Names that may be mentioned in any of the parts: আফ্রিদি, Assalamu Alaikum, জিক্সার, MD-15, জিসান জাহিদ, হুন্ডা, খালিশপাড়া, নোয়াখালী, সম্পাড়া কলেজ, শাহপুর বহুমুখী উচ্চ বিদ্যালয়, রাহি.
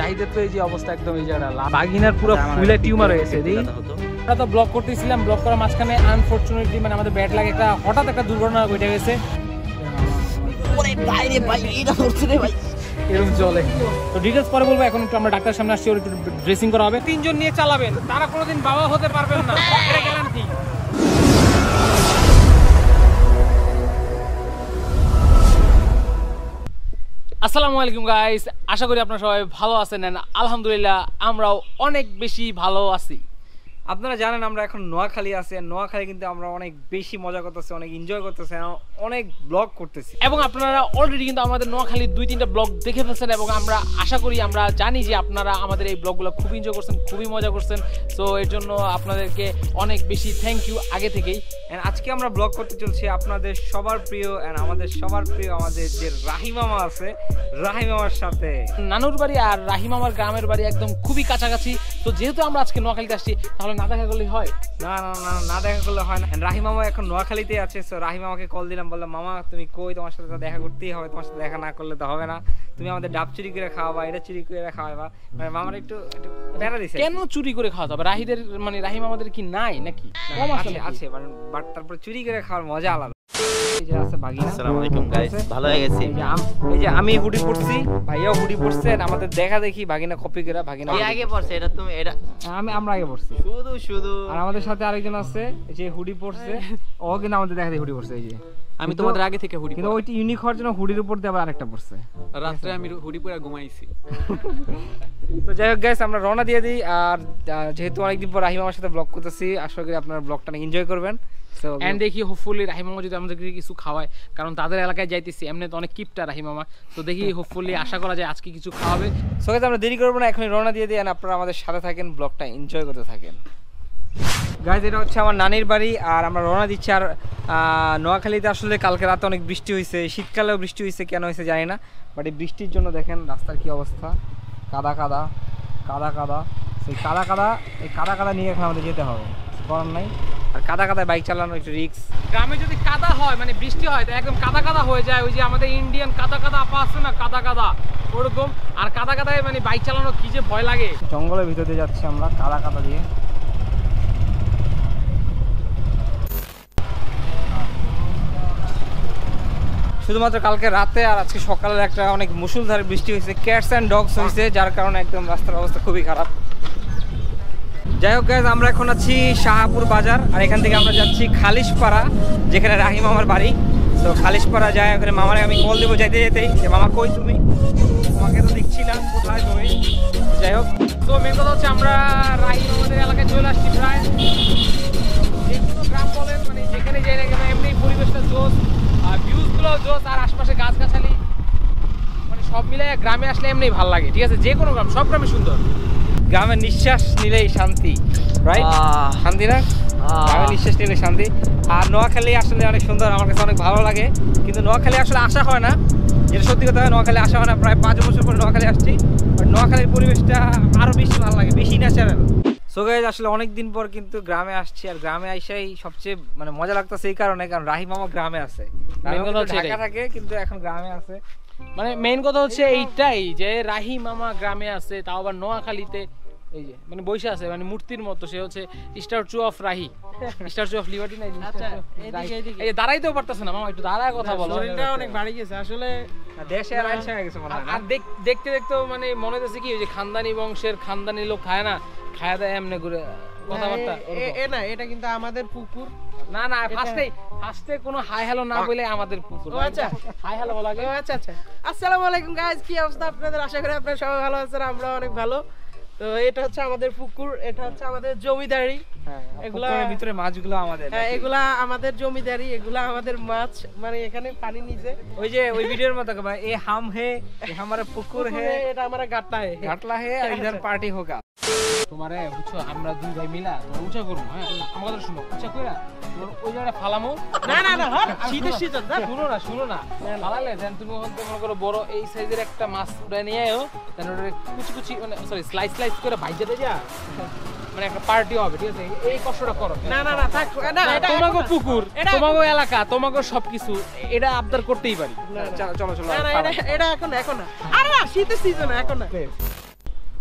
তাইদের তো এই যে অবস্থা একদম এই জায়গা বাগিনার পুরো ফুলে টিউমার হয়েছে। আমরা তো ব্লক করতেছিলাম, ব্লক করার মাঝখানে আনফরচুনেটলি মানে আমাদের ব্যাড লাগে একটা হঠাৎ একটা দুর্ঘটনা ঘটে গেছে। এরকম জলে তো ডিটেলস পরে বলবো, এখন একটু আমরা ডাক্তার সামনে আসছি, ওর একটু ড্রেসিং করা হবে। তিনজন নিয়ে চালাবেন, তারা কোনোদিন বাবা হতে পারবেন না, এটা গ্যারান্টি। আসসালামু আলাইকুম গাইস, আশা করি আপনারা সবাই ভালো আছেন। আলহামদুলিল্লাহ আমরাও অনেক বেশি ভালো আছি। আপনারা জানেন আমরা এখন নোয়াখালী আছি, আর নোয়াখালী কিন্তু আমরা অনেক বেশি মজা করতেছি, অনেক এনজয় করতেছি, অনেক ব্লগ করতেছি। এবং আপনারা অলরেডি কিন্তু আমাদের নোয়াখালীর 2-3টা ব্লগ দেখে ফেলছেন, এবং আমরা আশা করি আমরা জানি যে আপনারা আমাদের এই ব্লগগুলো খুবই এনজয় করছেন, খুবই মজা করছেন। সো এর জন্য আপনাদেরকে অনেক বেশি থ্যাংক ইউ আগে থেকেই। অ্যান্ড আজকে আমরা ব্লগ করতে চলছি আপনাদের সবার প্রিয় অ্যান্ড আমাদের সবার প্রিয় আমাদের যে রাহিমামা আছে, রাহিমামার সাথে। নানুর বাড়ি আর রাহিমামার গ্রামের বাড়ি একদম খুবই কাছাকাছি। তো যেহেতু আমরা আজকে নোয়াখালীতে আসছি, তাহলে না দেখা করলে হয় না? না দেখা করলে হয় না। রাহিমামা এখন নোয়াখালীতে আছে। সো রাহিমামাকে কল দিলাম, বললাম মামা তুমি কই, তোমার সাথে তো দেখা করতেই হবে, তোমার সাথে দেখা না করলে তো হবে না। তুমি আমাদের ডাব চুরি করে খাওয়াবা, এটা চুরি করে খাওয়াবা। মানে মামার একটু দেখা দিছে। কেন চুরি করে খাওয়া যাবে? রাহিদের মানে রাহিমামাদের কি নাই নাকি? কম আছে মানে, বাট তারপর চুরি করে খাওয়ার মজা আলাদা। আমি হুডি পড়ছি, ভাইয়াও হুডি পড়ছে, আমাদের দেখা দেখি ভাগিনা কপি করে। ভাগিনা আগে পড়ছে, এটা তুমি এটা আমরা আগে পড়ছি শুধু শুধু। আর আমাদের সাথে আরেকজন আছে যে হুডি পড়ছে, ও কিন্তু আমাদের দেখা দেখি হুডি পড়ছে। এই যে আমি তোমাদের আগে থেকে হুডি, কিন্তু ওইটা ইউনিক হওয়ার জন্য হুডির উপর দিয়ে আবার আরেকটা পড়ছে। রাতে আমি হুডি পরে ঘুমাইছি। তো যাই হোক গাইস, আমরা রওনা দিয়ে দিই। আর যেহেতু অনেকদিন পর রাহিম আমার সাথে ব্লগ করতেছি, আশা করি আপনারা ব্লগটা এনজয় করবেন। এন্ড দেখি হোপফুলি রাহিমামা যদি আমাদেরকে কিছু খাওয়ায়, কারণ তাদের এলাকায় যাইতেছি, এমনি তো অনেক কিপটা রাহিমামা। তো দেখি হোপফুলি আশা করা যায় আজকে কিছু খাওয়াবে। সো গাইস আমরা দেরি করব না, এখনই রওনা দিয়ে দিই। আপনারা আমাদের সাথে থাকেন, ব্লগটা এনজয় করতে থাকেন। গাইস এটা হচ্ছে আমার নানির বাড়ি, আর আমরা রওনা দিচ্ছি। আর নোয়াখালীতে আসলে কালকে রাতে অনেক বৃষ্টি হয়েছে, শীতকালেও বৃষ্টি হয়েছে, কেন হয়েছে জানি না, বাট এই বৃষ্টির জন্য দেখেন রাস্তার কি অবস্থা, কাদা কাদা কাদা কাদা। সেই কাদা কাদা, এই কাদা কাদা নিয়ে এখন আমাদের যেতে হবে, গরম নাই। আর কাদা কাদা বাইক চালানো একটু রিস্ক। গ্রামে যদি কাদা হয় মানে বৃষ্টি হয়, তাই একদম কাদা কাদা হয়ে যায়। ওই যে আমাদের ইন্ডিয়ান কাদা কাদা আপা আছে না, কাদা কাদা ওরকম। আর কাদা কাদায় মানে বাইক চালানো কি যে ভয় লাগে। জঙ্গলের ভিতর দিয়ে যাচ্ছি আমরা কাদা কাদা দিয়ে। শুধুমাত্র কালকে রাতে আর আজকে সকালে একটা অনেক মুষলধারে বৃষ্টি হয়েছে, ক্যাটস অ্যান্ড ডগস হয়েছে, যার কারণে একদম রাস্তার অবস্থা খুবই খারাপ। যাই হোক গাইজ আমরা এখন আছি শাহপুর বাজার, আর এখান থেকে আমরা যাচ্ছি খালিশপাড়া, যেখানে রাহিম আমার বাড়ি। তো খালিশপাড়া যায়, ওখানে মামাকে আমি কল দেবো যাইতে যেতেই, যে মামা কই তুমি, তোমাকে তো দেখছি না, কোথায় তুমি। যাই হোক তো মেন কথা হচ্ছে আমরা রাহিম আমাদের এলাকায় চলে আসছি। প্রায় যে কোনো গ্রাম বলেন মানে যেখানে যাই না কেন, এমনি পরিবেশটা জোশ, আর ভিউজগুলো জোশ, আর আশপাশে গাছগাছালি, মানে সব মিলে গ্রামে আসলে এমনি ভালো লাগে। ঠিক আছে, যে কোনো গ্রাম, সব গ্রামই সুন্দর। গ্রামের নিঃশ্বাস নিলেই শান্তি, রাইট? শান্তি না, গ্রামের নিঃশ্বাস নিলে শান্তি। আর নোয়াখালী আসলে অনেক সুন্দর, আমার কাছে অনেক ভালো লাগে, কিন্তু নোয়াখালী আসলে আসা হয় না, যেটা সত্যি কথা। নোয়াখালী আসা হয় না, প্রায় 5 বছর পরে নোয়াখালী আসছি, বাট নোয়াখালীর পরিবেশটা আরও বেশি ভালো লাগে, বেশি ন্যাচারাল। সো গাইজ আসলে অনেকদিন পর কিন্তু গ্রামে আসছি, আর গ্রামে আসাই সবচেয়ে মানে মজা লাগতেছে এই কারণে, কারণ রাহিম মামা গ্রামে আছে। ঢাকা থাকে কিন্তু এখন গ্রামে আছে, মানে মেইন কথা হচ্ছে এইটাই যে রাহিম মামা গ্রামে আছে, তাও আবার নোয়াখালীতে। এই যে মানে বৈশা আছে মানে মূর্তির মতো, সে হচ্ছে স্ট্যাচু অফ রাহি, স্ট্যাচু অফ লিবার্টি। না এই দাঁড়াইতেও পারতাছ না মামা, একটু দাঁড়ায় কথা বলো। শরীরটা অনেক বাড়ি গেছে আসলে, দেশে আর আইসা গেছে মনে হয়। আর দেখতে দেখতে মানে মনে হচ্ছে কি, ওই যে খানদানি বংশের খানদানি লোক খায় না, খায় দেয় এমনি ঘুরে কথাবার্তা। এ না এটা কিন্তু আমাদের পুকুর না, না ফার্স্টেই ফার্স্টে কোনো হাই হ্যালো না বলে আমাদের পুকুর। ও আচ্ছা, হাই হ্যালো বলা গেল। আচ্ছা আচ্ছা, আসসালামু আলাইকুম গাইস, কি অবস্থা আপনাদের? আশা করি আপনারা সবাই ভালো আছেন, আমরা অনেক ভালো। তো এটা হচ্ছে আমাদের পুকুর, এটা হচ্ছে আমাদের জমিদারি। হ্যাঁ, পুকুরের ভিতরে মাছগুলো আমাদের। হ্যাঁ, এগুলা আমাদের জমিদারি, এগুলা আমাদের মাছ, মানে এখানে পানি নিচে। ওই যে ওই ভিডিওর মতো ভাই, এ হাম হে, এ হামারা পুকুর হে, এটা আমাদের গাটলা হে, গাটলা হে, আর ইধার পার্টি হোগা। তোমারে বুঝছো, আমরা দুই ভাই মিলা তোমরা উঁচা করবো। হ্যাঁ, আমাদের শুনো উঁচা কইরা তোর ওই জায়গা ফালামো। না না না, হট শীতে শীতে না, শুনো না শুনো না, ফালালে যেন তুমি হতে মনে করো বড় এই সাইজের একটা মাছ উড়ে নিয়ে আয়ো, তাহলে ওটা কুচি কুচি মানে সরি স্লাইস স্লাইস করে ভাইজা দে যা, মানে একটা পার্টি হবে। ঠিক আছে, এই কষ্টটা করো না। না না থাক, না এটা তোমাগো পুকুর, তোমাগো এলাকা, তোমাগো সবকিছু, এটা আবদার করতেই পারি। চলো চলো, না না এটা এখন না, আরে না শীতের সিজন এখন না।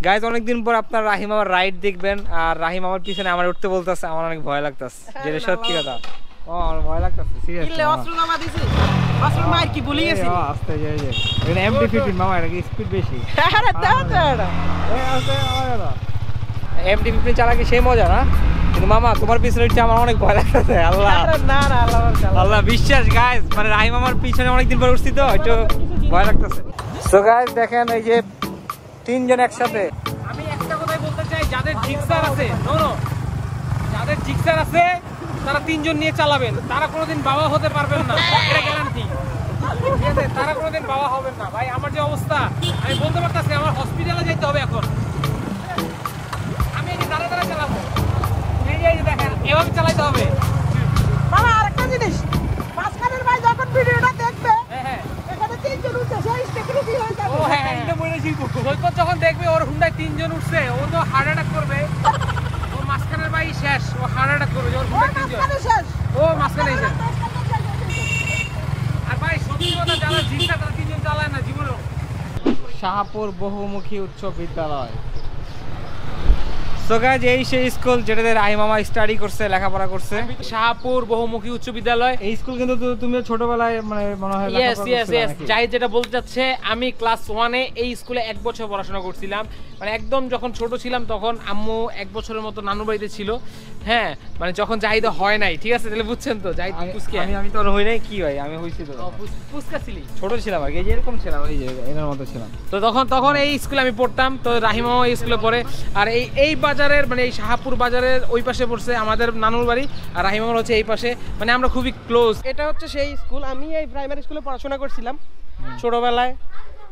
গাইজ অনেকদিন পর আপনার রাহিম আমার রাইড দেখবেন, আর রাহিম আমার পিছনে আমার উঠতে বলতেছে, আমার অনেক ভয় লাগতেছে, যেটা সত্যি কথা। আমার ভয় লাগতেছে সিরিয়াসলি, অস্ত্র নামা দিছি, অস্ত্র মার কি ভুলে গেছি। আস্তে যাই যাই, এটা MD-15 মামা, এটা স্পিড বেশি। আরে দাও দাও, এই আস্তে আয় দাও। MD-15 চালা কি সেই মজা না? কিন্তু মামা তোমার পিছনে উঠতে আমার অনেক ভয় লাগতেছে। আল্লাহ না না, আল্লাহ আল্লাহ বিশ্বাস গাইজ, মানে রাহিম আমার পিছনে অনেকদিন পর উঠছি তো একটু ভয় লাগতেছে। সো গাইজ দেখেন এই যে তিনজন একসাথে। আমি একটা কথাই বলতে চাই, যাদের জিক্সার আছে, যাদের জিক্সার আছে তারা তিনজন নিয়ে চালাবেন, তারা কোনোদিন বাবা হতে পারবেন না, এটা গ্যারান্টি। ঠিক আছে, তারা কোনোদিন বাবা হবেন না। ভাই আমার যে অবস্থা, আমি বলতে পারতাছি আমার হসপিটালে যেতে হবে এখন। আমি এই দাঁড়া দাঁড়া চালাবো, এই যে দেখেন এভাবে চালাতে হবে। বাবা আর একটা জিনিস, মাঝখানের ভাই যখন ভিডিওটা দেখবে, হ্যাঁ এখানে তিনজন উঠছে, সেই স্টেপে কি হয়ে যাবে? ও হ্যাঁ, এটা মনে শিখবো। যখন দেখবে ওর হুন্ডায় তিনজন উঠছে, ও তো হার্ট অ্যাটাক করবে। মাসখানের ভাই শেষ, ও হার্ট অ্যাটাক করবে। ওর মাসখানে শেষ, ও মাসখানে শেষ। আর ভাই সত্যি কথা, যারা জিতটা তারা তিনজন চালায় না জীবনে। শাহপুর বহুমুখী উচ্চ বিদ্যালয়। সো গাইজ এই সেই স্কুল যেটাতে রাহিম মামা স্টাডি করছে, লেখাপড়া করছে। শাহপুর বহুমুখী উচ্চ বিদ্যালয়। এই স্কুল কিন্তু তুমি ছোটবেলায় মানে মনে হয় यस यस यस যাই যেটা বলতে যাচ্ছে, আমি ক্লাস 1 এ এই স্কুলে এক বছর পড়াশোনা করছিলাম। মানে একদম যখন ছোট ছিলাম তখন আম্মু এক বছরের মতো নানু বাড়িতে ছিল। হ্যাঁ মানে যখন জাহিদ হয় নাই, ঠিক আছে তাহলে বুঝছেন তো, জাহিদ পুস্কা। আমি তো হই নাই, কি হয় আমি হইছি তো পুস্কা ছিলি, ছোট ছিলাম আগে যেরকম ছিলাম ওই যে এর মতো ছিলাম। তো তখন এই স্কুলে আমি পড়তাম। তো রাহিম মামা এই স্কুলে পড়ে। আর এই বাজারের মানে এই শাহপুর বাজারের ওই পাশে পড়ছে আমাদের নানুর বাড়ি, আর রাহিম মামার হচ্ছে এই পাশে। মানে আমরা খুবই ক্লোজ। এটা হচ্ছে সেই স্কুল, আমি এই প্রাইমারি স্কুলে পড়াশোনা করছিলাম ছোটবেলায়।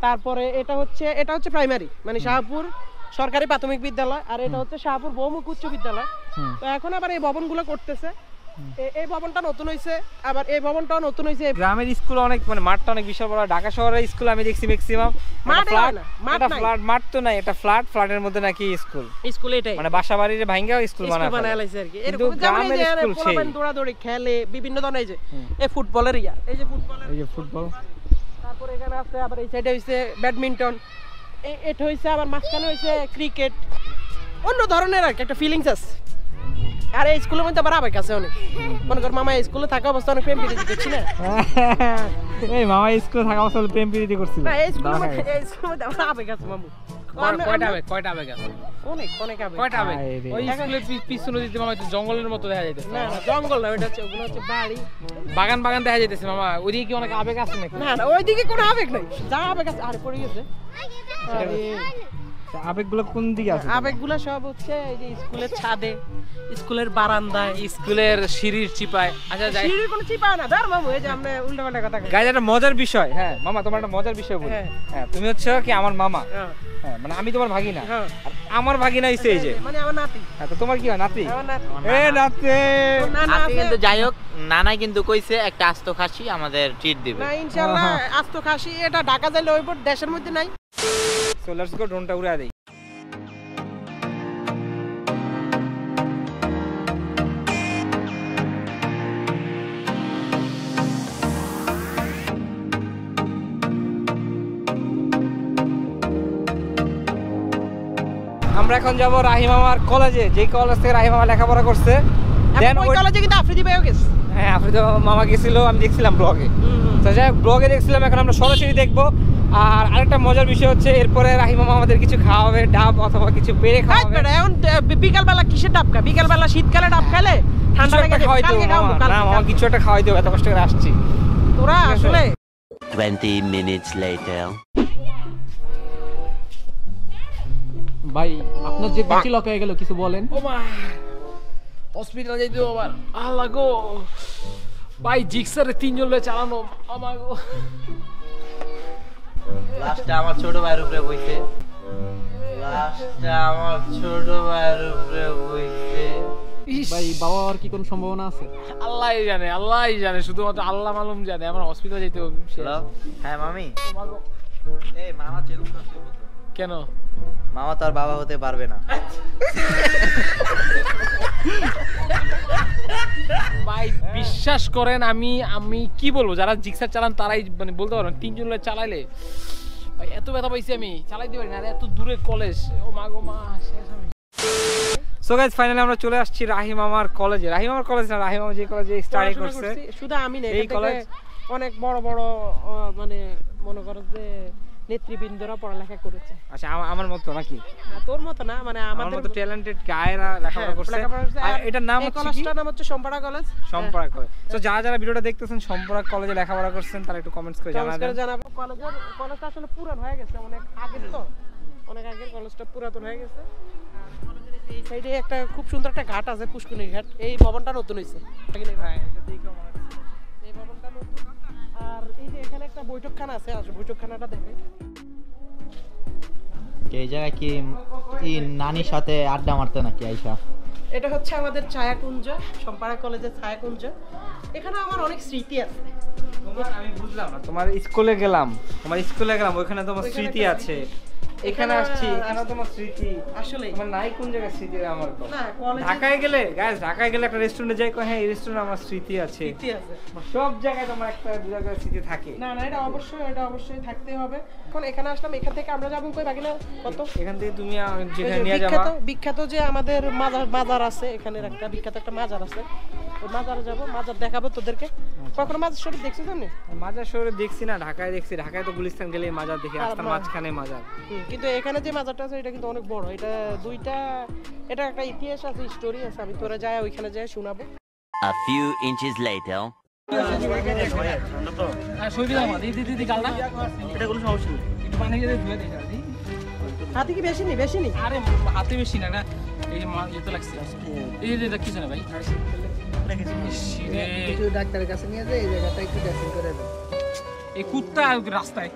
তারপরে এটা হচ্ছে প্রাইমারি মানে শাহপুর সরকারি প্রাথমিক বিদ্যালয়, আর এটা হচ্ছে শাহপুর বহুমুখী উচ্চ বিদ্যালয়। তো এখন আবার এই ভবনগুলো করতেছে, এই ভবনটা নতুন হয়েছে, আবার এই ভবনটাও নতুন হয়েছে। গ্রামের স্কুল অনেক মানে মাঠটা অনেক বিশাল বড়। ঢাকা শহরের স্কুল আমি দেখছি ম্যাক্সিমাম মাঠ তো নাই, এটা ফ্ল্যাটের মধ্যে নাকি স্কুল এটাই মানে বাসাবাড়ির ভাঙা স্কুল বানায় লাইছে আর কি। এরকম গ্রামের স্কুল সেই দৌড়াদৌড়ি খেলে বিভিন্ন ধরনের, এই যে ফুটবলের ইয়া, এই যে ফুটবল, তারপর এখানে আছে আবার এই সাইডে হইছে ব্যাডমিন্টন, এটা হইছে আবার মাঝখানে হইছে ক্রিকেট, অন্য ধরনের আর কি একটা ফিলিংস আছে। আর এই স্কুলের মধ্যে আবার আবেগ আছে অনেক। মনে কর মামা স্কুলে থাকা অবস্থা অনেক প্রেম প্রীতি করছি না, এই মামা স্কুলে থাকা অবস্থা প্রেম প্রীতি করছিল না। এই স্কুলের মধ্যে আবার আবেগ আছে মামু। কয়টা আবেগ আছে? অনেক আবেগ। কয়টা আবেগ? ওই স্কুলের পিছনে দিতে মামা একটু জঙ্গলের মতো দেখা যাইতেছে। না না জঙ্গল না, এটা হচ্ছে ওগুলো হচ্ছে বাড়ি, বাগান দেখা যাইতেছে মামা। ওইদিকে কি অনেক আবেগ আছে নাকি? না না ওইদিকে কোনো আবেগ নাই, যা আবেগ আছে আর পড়ে গেছে। আবেগগুলো কোন দিকে আছে? আবেগগুলো সব হচ্ছে এই যে স্কুলের ছাদে, স্কুলের বারান্দায়, স্কুলের সিঁড়ির চিপায়। আচ্ছা যাই, সিঁড়ির কোনো চিপা না ধর মামু, এই যে আমরা উল্টাপাল্টা কথা কই। গাইজ একটা মজার বিষয়, হ্যাঁ মামা তোমার একটা মজার বিষয় বলি। হ্যাঁ তুমি হচ্ছে কি আমার মামা, হ্যাঁ মানে আমি তোমার ভাগিনা, আর আমার ভাগিনা হইছে এই যে মানে আমার নাতি। হ্যাঁ তো তোমার কি হয়? নাতি। এ নাতি নাতি কিন্তু যাই হোক, নানা কিন্তু কইছে একটা আস্ত খাসি আমাদের ট্রিট দিবে না ইনশাআল্লাহ। আস্ত খাসি এটা ঢাকা যাইলে ওইপর দেশের মধ্যে নাই। So let's go, don't uda dei. আমরা এখন যাব রাহিম মামার কলেজে, যে কলেজ থেকে রাহিম মামা লেখাপড়া করছে। দেন ওই কলেজে কিন্তু আফ্রিদি ভাইও গেছে। হ্যাঁ আফ্রিদি মামা গেছিল, আমি দেখছিলাম ব্লগে। তো যাই ব্লগে দেখছিলাম, এখন আমরা সরাসরি দেখবো। আর আরেকটা মজার বিষয় হচ্ছে এরপরে রাহিম মামা আমাদের কিছু খাওয়াবে, ডাব অথবা কিছু পেরে খাওয়াবে। এখন বিকালবেলা কিসের ডাব খাবে? বিকালবেলা শীতকালে ডাব খেলে ঠান্ডা লাগে, কালকে খাবো। না মামা কিছু একটা খাওয়াই দেব, এত কষ্ট করে আসছি। তোরা আসলে 20 minutes later ভাই আপনার যে কিছু লক হয়ে গেল কিছু বলেন। ও মা হসপিটাল যাই দিও আবার। আল্লাহ গো ভাই জিক্সারে তিনজন লয়ে চালানো। আমার গো লাস্টটা আমার ছোট ভাইয়ের উপরে বইছে, ভাই বাবা আর কি কোন সম্ভাবনা আছে? আল্লাহই জানে, শুধুমাত্র আল্লাহ মালুম জানে। আমার হসপিটাল যেতে হবে। হ্যাঁ মামি, এই মামা চেলুম না কেন? মামা তার বাবা হতে পারবে না। ভাই বিশ্বাস করেন আমি কি বলবো, যারা জিক্সার চালান তারাই মানে বলতে পারবেন। তিনজন চালাইলে ভাই এত ব্যথা পাইছি আমি চালাইতে পারি না, এত দূরে কলেজ, ও মা গো মা, শেষ আমি। সো গাইস ফাইনালি আমরা চলে আসছি রাহিম আমার কলেজে। রাহিম আমার কলেজ না, রাহিম আমার যে কলেজে স্টাডি করছে, শুধু আমি না, এই কলেজ অনেক বড় বড় মানে মনে করো যে নেতৃবৃন্দরা পড়ালেখা করেছে। আচ্ছা আমার মত নাকি? না তোর মত না, মানে আমাদের মত ট্যালেন্টেড গায়রা লেখাপড়া করছে। আর এটার নাম হচ্ছে কলেজটার নাম হচ্ছে সম্পাড়া কলেজ। সম্পাড়া কলেজ। So যারা যারা ভিডিওটা দেখতেছেন সম্পাড়া কলেজে লেখাপড়া করছেন তারা একটু কমেন্টস করে জানাবেন। কমেন্টস করে জানাবো। কলেজটা আসলে পুরান হয়ে গেছে, অনেক আগে, তো অনেক আগে কলেজটা পুরাতন হয়ে গেছে। আর কলেজের এই সাইডে একটা খুব সুন্দর একটা ঘাট আছে, পুষ্কুনি ঘাট। এই ভবনটা নতুন হইছে। তাহলে ভাই এটা দেখো মনে হচ্ছে। এই ভবনটা নতুন। আর এই যে এখানে একটা বৈঠকখানা আছে, আসলে বৈঠকখানাটা দেখেন। এই জায়গা কি এই নানির সাথে আড্ডা মারতে নাকি আয়শা? এটা হচ্ছে আমাদের ছায়াকুঞ্জ, সম্পাড়া কলেজের ছায়াকুঞ্জ। এখানে আমার অনেক স্মৃতি আছে। তোমার আমি বুঝলাম না, তোমার স্কুলে গেলাম ওখানে তোমার স্মৃতি আছে, এখানে আসছি এখানে তোমার স্মৃতি। আসলে আমার নাই কোন জায়গা স্মৃতি আমার তো না। ঢাকায় গেলে गाइस একটা রেস্টুরেন্টে যাই, কই হ্যাঁ এই রেস্টুরেন্টে আমার স্মৃতি আছে, সব জায়গায় তোমার একটা দুই জায়গায় স্মৃতি থাকে। না না এটা অবশ্যই থাকতেই হবে। এখন এখানে আসলাম, এখান থেকে আমরা যাব কই বাকি না কত, এখান থেকে তুমি যেখানে নিয়ে যাবা বিখ্যাত যে আমাদের মাজার আছে, এখানে একটা বিখ্যাত একটা মাজার আছে, ওই মাজারে যাব, মাজার দেখাবো তোদেরকে। কখনো মাজার শরীফ দেখছিস তুমি? মাজার শরীফ দেখছি না, ঢাকায় দেখছি। ঢাকায় তো গুলিস্তান গেলে মাজার দেখি, রাস্তার মাঝখানে মাজার। কিন্তু এখানে যে মাজারটা আছে এটা কিন্তু অনেক বড়, এটা দুইটা, এটা একটা ইতিহাস আছে, স্টোরি আছে। আমি তোরা যায় ওইখানে যায় শোনাবো। a few inches later আর শুইবি না দিদি কাল না, এটা কোনো সমস্যা নেই, একটু পানি দিয়ে ধুয়ে দে। হাতে কি বেশি নি? আরে হাতে বেশি না, না এই যে মা এত লাগছে, এই যে দেখিস না ভাই, এটা কিছু সিরে একটু ডাক্তারের কাছে নিয়ে যা, এই জায়গাটা একটু ড্রেসিং করে দাও। এই কুত্তা রাস্তায়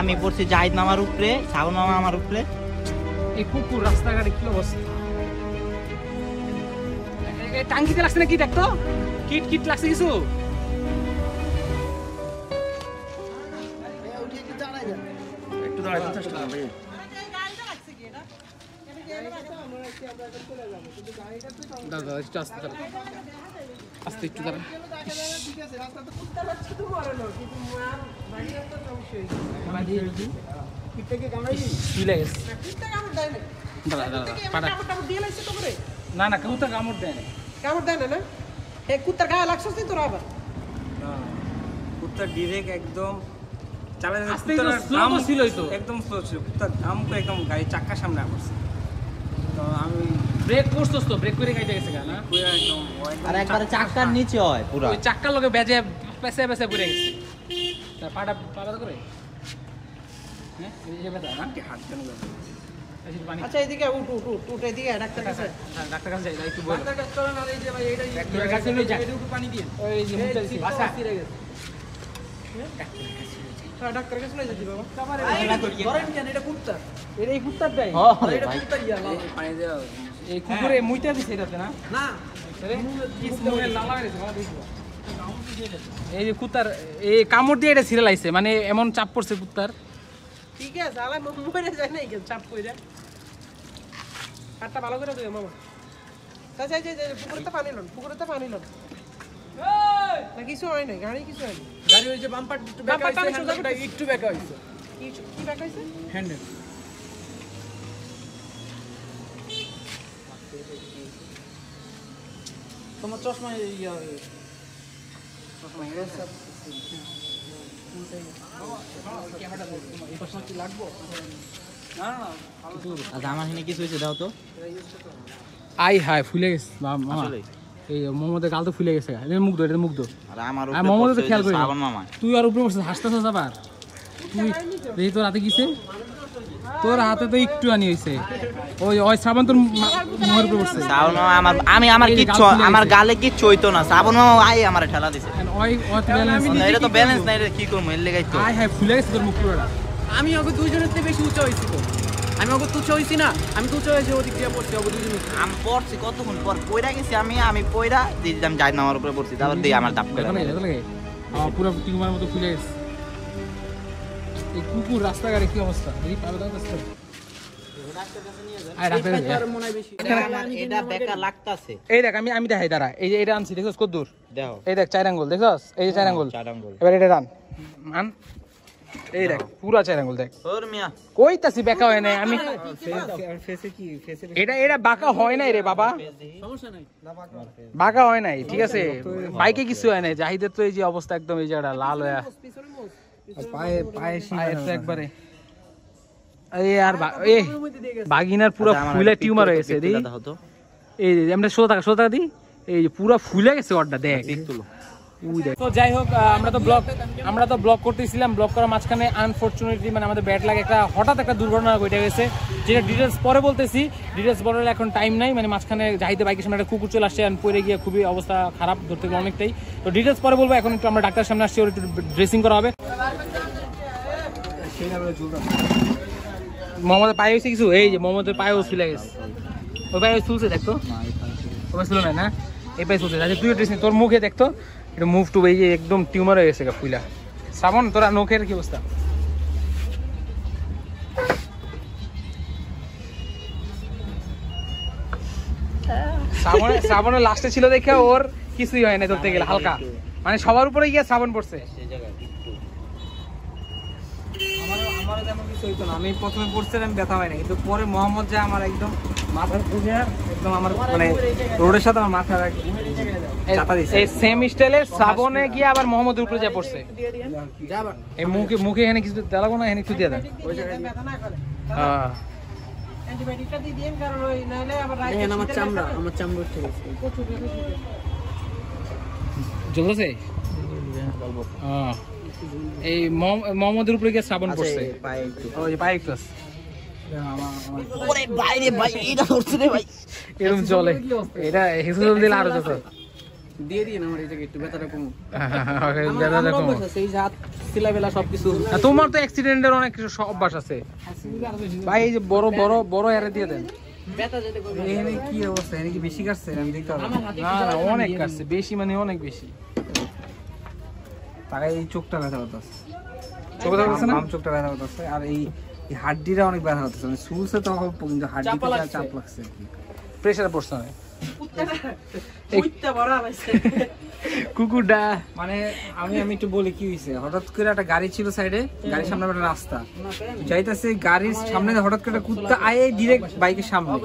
আমি পড়ছি জাহিদ মামার উপরে, সাগর মামা আমার উপরে। এই কুকুর রাস্তাঘাটে কি অবস্থা, টাঙ্গিতে লাগছে না কি দেখতো, কিট লাগছে কিছু। না না কেউ তো কামড় দেয় না, কামড় দেয় না। এই কুত্তার গায়ে লাগছিস তুই, তোরা আবার না কুত্তা ডিরেক্ট একদম চলে আসছে, নাম ছিল তো একদম স্লো ছিল কুত্তা, নাম তো একদম গায়ে চাকা সামনে আসছে, তো আমি ব্রেক করছস তো ব্রেক করে গাইতে গেছে না পুরো একদম, আর একবারে চাকার নিচে হয় পুরো, ওই চাকার লগে বেজে পেছে পুরো গেছে, তা পাড়া করে হ্যাঁ এই যে বেটা না কি হাত কেন গেছে। আচ্ছা এদিকে উঠ এদিকে ডাক্তার কাছে, ডাক্তার কাছে যাই না একটু বল, ডাক্তার কাছে চল না, এই যে ভাই এইটা ডাক্তার কাছে নিয়ে যাই, একটু পানি দিন, ওই যে মুখটা দিছি ভাষা ছিড়ে গেছে, ডাক্তার কাছে নিয়ে যাই বাবা, কামারে ধরেন কেন, এটা কুত্তা, এই কুত্তার ভাই, এটা কুত্তা ইয়া না পানি দাও, এই কুকুরে মুইটা দিছে এটাতে না না রে, কিস মুখে লালা গেছে ভালো দেখো, এই যে কুত্তার এই কামড় দিয়ে এটা ছিড়ে লাইছে, মানে এমন চাপ পড়ছে কুত্তার। ঠিক আছে আলা মরে যায় না কেন চাপ কইরা, হাতটা ভালো করে দে মামা, যা যা যা পুকুরতে পানি লন এই না কিছু হয় না, গাড়ি ওই যে বাম্পার একটু বেকা হইছে, কি বেকা হইছে হ্যান্ডেল তোমার চশমা ইয়া চশমা এর সব তুই আর উপরে হাসতেছিস আবার, তুই তোর হাতে কিছে, তোর হাতে তো একটু আনি হয়েছে, ওই সাবান তোর মুখের উপরে পড়ছে, আমি আমার গালে কিচ্ছু হইতো না, সাবান আই আমারে ঠেলা দিছে, এটা তো ব্যালেন্স নাই, এটা কি করব, এর লাগাই তো আই হ্যাঁ ফুলে গেছে তোর মুখ পুরোটা, আমি ওকে দুইজনের থেকে বেশি উঁচু হইছি তো। আমি ওকে তুচ্ছ হয়েছি না, আমি তুচ্ছ হয়েছি ওদিক দিয়ে পড়ছি, ওকে দুজন আমি পড়ছি কতক্ষণ পর কইরা গেছি আমি, আমি পইরা দিলাম যাই না আমার উপরে পড়ছি, তারপর দিয়ে আমার দাপ করে পুরো টিমার মতো খুলে গেছে। এই কুকুর রাস্তাঘাটে কি অবস্থা, এই পারো দাও রাস্তা বাঁকা হয় নাই, ঠিক আছে বাইকে কিছু হয় নাই, জাহিদের তো এই যে অবস্থা একদম এই জায়গাটা লাল হয়ে একবারে বাগিনার পুরা ফুলে টিউমার হয়েছে, হঠাৎ একটা দুর্ঘটনা ঘটে গেছে যেটা ডিটেলস পরে বলতেছি, ডিটেলস বলার এখন টাইম নাই, মানে মাঝখানে যাইতে বাইকের সামনে একটা কুকুর চলে আসছে আর পড়ে গিয়ে খুবই অবস্থা খারাপ ধরতে গেলে অনেকটাই, তো ডিটেলস পরে বলবো, এখন একটু আমরা ডাক্তার সামনে আসছি, ওর একটু ড্রেসিং করা হবে। মোহাম্মদের পায়ে হয়েছে কিছু, এই যে মোহাম্মদের পায়ে চলে গেছে, ওই পায়ে চুলছে দেখতো, ওই পায়ে চুল না এই পায়ে চুলছে, আচ্ছা তুই ড্রেসিং তোর মুখে দেখতো এটা মুভ টু এই যে একদম টিউমার হয়ে গেছে ফুলা। শ্রাবণ তোরা নখের কি অবস্থা? শ্রাবণের শ্রাবণের লাস্টে ছিল দেখে ওর কিছুই হয় না ধরতে গেলে, হালকা মানে সবার উপরে গিয়ে শ্রাবণ পড়ছে সেই জায়গায়, আমি প্রথমে পড়ছিলাম ব্যথা হয় না কিন্তু পরে মোহাম্মদ যা আমার একদম মাথার খুঁজে একদম আমার মানে রোডের সাথে আমার মাথা এই সেম স্টাইলে সাবনে গিয়ে আবার মোহাম্মদের উপরে যা পড়ছে, এই মুখে মুখে এখানে কিছু দেখাবো না, এখানে কিছু দিয়ে দেন হ্যাঁ অ্যান্টিবায়োটিকটা দিয়ে দিন, কারণ ওই নাইলে আবার রাইট আমার চামড়া ঠিক আছে জ্বলছে হ্যাঁ এই মোহাম্মদের উপরে গিয়ে শ্রাবণ পড়ছে এরকম জলে এটা হিসেবে দিলে আরো যত তোমার তো অ্যাক্সিডেন্টের অনেক কিছু অভ্যাস আছে ভাই, এই যে বড় বড় বড় এরা দিয়ে দেন কি অবস্থা, এনে কি বেশি কাটছে অনেক কাটছে বেশি মানে অনেক বেশি চোখটা ব্যথা হতেছে, চোখটা ব্যথা হতেছে আর এই হাড্ডিটা অনেক ব্যথা হতেছে, শুলছে তো কিন্তু হাড্ডিটা চাপ লাগছে প্রেসার পড়ছে কুকুরটা মানে আমি একটু বলি কি হয়েছে, হঠাৎ করে একটা গাড়ি ছিল সাইডে, গাড়ির সামনে একটা রাস্তা যাইতেছে, গাড়ির সামনে হঠাৎ করে কুত্তা আয়ে ডিরেক্ট বাইকের সামনে,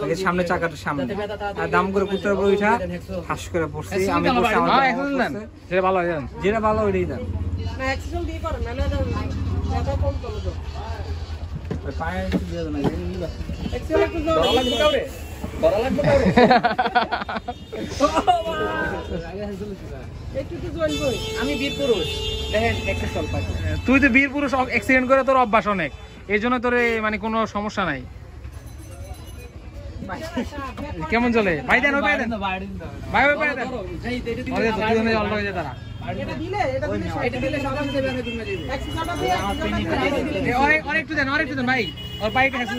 বাইকের সামনে চাকাটার সামনে আর দাম করে কুত্তার উপরে ওইটা হাস করে পড়ছে, আমি যেটা ভালো ওইটাই দাম তুই তো বীর পুরুষ অ্যাক্সিডেন্ট করে তোর অভ্যাস অনেক, এই জন্য তোর মানে কোনো সমস্যা নাই, কেমন চলে ভাই দেন ভাই তারা অনেকটু দেন অনেকটু দেন ভাই ওর বাইক কেমন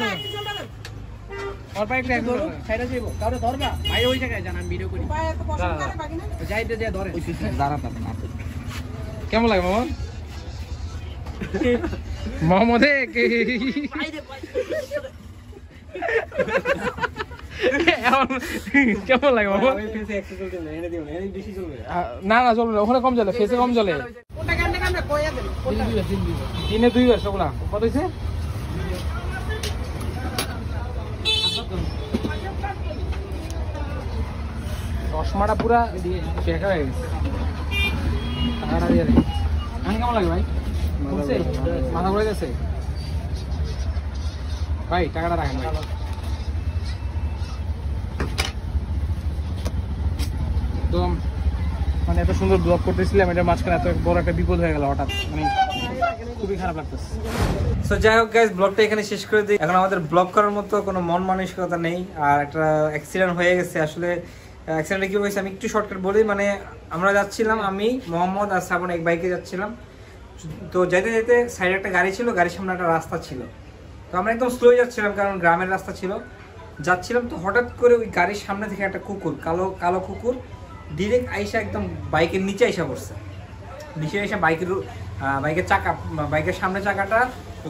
লাগে মোহাম্মদ কেমন লাগে না না চলবে না ওখানে কম চলে ফেসে কম চলে দিনে দুইবার সব না কত হয়েছে চশমাটা পুরা শেখা হয়ে গেছে, কেমন লাগে ভাই মাথা ঘুরে গেছে ভাই টাকাটা রাখেন ভাই একদম, মানে এত সুন্দর ব্লগ করতেছিলাম এটা মাঝখানে এত বড় একটা বিপদ হয়ে গেল হঠাৎ, মানে খুবই খারাপ লাগতেছে। সো যাই হোক গাইস ব্লগটা এখানে শেষ করে দিই, এখন আমাদের ব্লগ করার মতো কোনো মন মানসিকতা নেই, আর একটা অ্যাক্সিডেন্ট হয়ে গেছে, আসলে অ্যাক্সিডেন্টে কী হয়েছে আমি একটু শর্টকাট বলি, মানে আমরা যাচ্ছিলাম আমি মোহাম্মদ আর শ্রাবণ এক বাইকে যাচ্ছিলাম, তো যাইতে যাইতে সাইডে একটা গাড়ি ছিল, গাড়ির সামনে একটা রাস্তা ছিল, তো আমরা একদম স্লো যাচ্ছিলাম কারণ গ্রামের রাস্তা ছিল। যাচ্ছিলাম তো হঠাৎ করে ওই গাড়ির সামনে থেকে একটা কুকুর, কালো কুকুর ডিরেক্ট আইসা একদম বাইকের নিচে আইসা পড়ছে। নিচে এসে বাইকের সামনে চাকাটা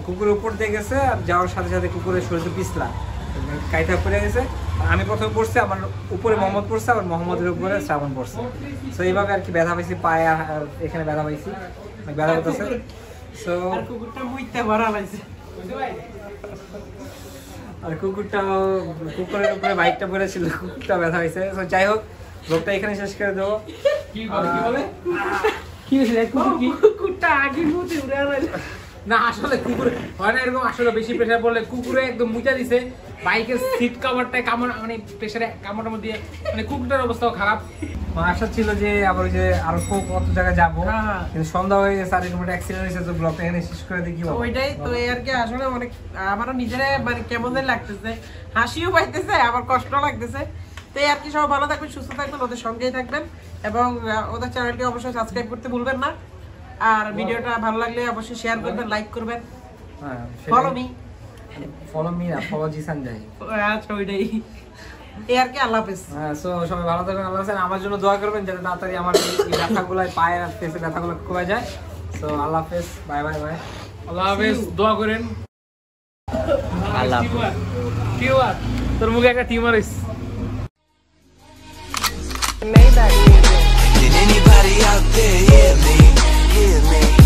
কুকুরের উপর দিয়ে গেছে আর যাওয়ার সাথে সাথে কুকুরের শরীরে পিছলা কাইতা পড়ে গেছে। আমি প্রথমে পড়ছি, আমার উপরে মোহাম্মদ পড়ছে, আবার মোহাম্মদের উপরে শ্রাবণ পড়ছে। তো এইভাবে আর কি ব্যথা পাইছি পায়ে, এখানে ব্যথা পাইছি, ব্যথা করতেছে। সো কুকুরটা মুইতে ভরা পাইছে আর কুকুরের উপরে বাইকটা পড়েছিল, কুকুরটা ব্যথা হয়েছে। সো যাই হোক লোকটা এখানে শেষ করে দেবো। কি বলে কি হয়েছিল? কুকুরটা আগে মুতে উড়ে গেছে না, আসলে কুকুর হয় না এরকম, আসলে বেশি প্রেশার পড়লে কুকুরে একদম মুচা দিছে বাইকের সিট কভারটায় কামড়, মানে প্রেশারে কামড়ের মধ্যে, মানে কুকুরটার অবস্থাও খারাপ। আশা ছিল যে আবার ওই যে আরো কত জায়গায় যাবো, কিন্তু সন্ধ্যা হয়ে গেছে আর এরকম একটা অ্যাক্সিডেন্ট হয়েছে। তো ব্লগটা এখানে শেষ করে দিই। কি বল ওইটাই তো আর কি, আসলে অনেক আমারও নিজেরা মানে কেমন লাগতেছে, হাসিও পাইতেছে আবার কষ্ট লাগতেছে। তো আর কি সবাই ভালো থাকবেন, সুস্থ থাকবেন, ওদের সঙ্গেই থাকবেন এবং ওদের চ্যানেলটি অবশ্যই সাবস্ক্রাইব করতে ভুলবেন না। আর ভিডিওটা ভালো লাগলে অবশ্যই শেয়ার করবেন, লাইক করবেন। হ্যাঁ ফলো মি না, ফলো জিসান যাই। আচ্ছা ওইটাই আর কি, আল্লাহ হাফেজ। হ্যাঁ সো সবাই ভালো থাকবেন, আল্লাহ হাফেজ। আমার জন্য দোয়া করবেন যাতে তাড়াতাড়ি আমার এই ব্যথাগুলো পায়ে আর ফেসে ব্যথাগুলো কমে যায়। সো আল্লাহ হাফেজ, বাই বাই বাই, আল্লাহ হাফেজ, দোয়া করেন। আল্লাহ টিউমার, তোর মুখে একটা টিউমার হইছে। Did anybody out there hear me?